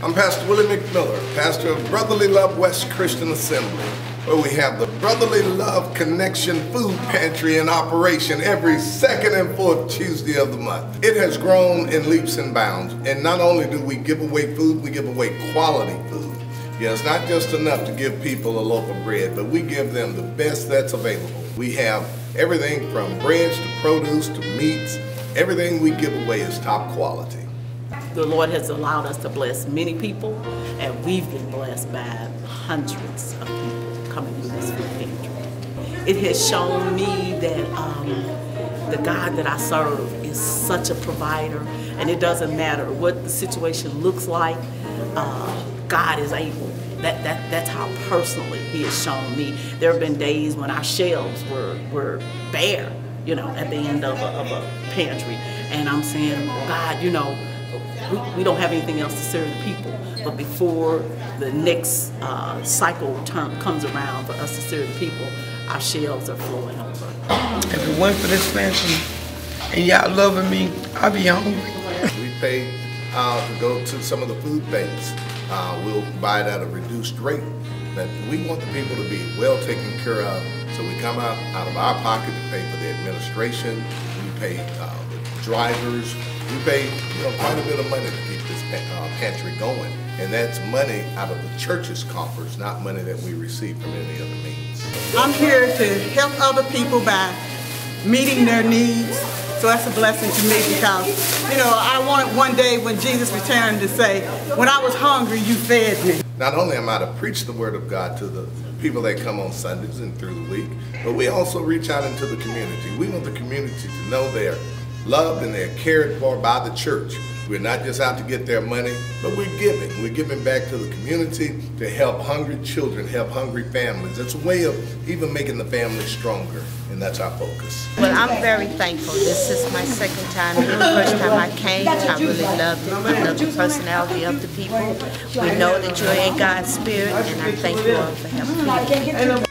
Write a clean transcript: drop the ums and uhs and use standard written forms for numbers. I'm Pastor Willie McMiller, pastor of Brotherly Love West Christian Assembly, where we have the Brotherly Love Connection Food Pantry in operation every second and fourth Tuesday of the month. It has grown in leaps and bounds, and not only do we give away food, we give away quality food. Yeah, it's not just enough to give people a loaf of bread, but we give them the best that's available. We have everything from breads to produce to meats. Everything we give away is top quality. The Lord has allowed us to bless many people, and we've been blessed by hundreds of people coming through this food pantry. It has shown me that the God that I serve is such a provider, and it doesn't matter what the situation looks like, God is able. That's how personally He has shown me. There have been days when our shelves were bare, you know, at the end of a pantry, and I'm saying, God, you know, we don't have anything else to serve the people, but before the next cycle term comes around for us to serve the people, our shelves are flowing over. If it weren't for this pantry and y'all loving me, I'd be hungry. We pay to go to some of the food banks. We'll buy it at a reduced rate. But we want the people to be well taken care of, so we come out of our pocket to pay for the administration. We pay the drivers. We pay, you know, quite a bit of money to keep this pantry going, and that's money out of the church's coffers, not money that we receive from any other means. I'm here to help other people by meeting their needs, so that's a blessing to me because, you know, I want it one day when Jesus returned to say, when I was hungry, you fed me. Not only am I to preach the Word of God to the people that come on Sundays and through the week, but we also reach out into the community. We want the community to know they're loved and they're cared for by the church. We're not just out to get their money, but we're giving. We're giving back to the community to help hungry children, help hungry families. It's a way of even making the family stronger, and that's our focus. Well, I'm very thankful. This is my second time. The first time I came, I really loved it. I love the personality of the people. We know that you're in God's spirit, and I thank you all for helping me.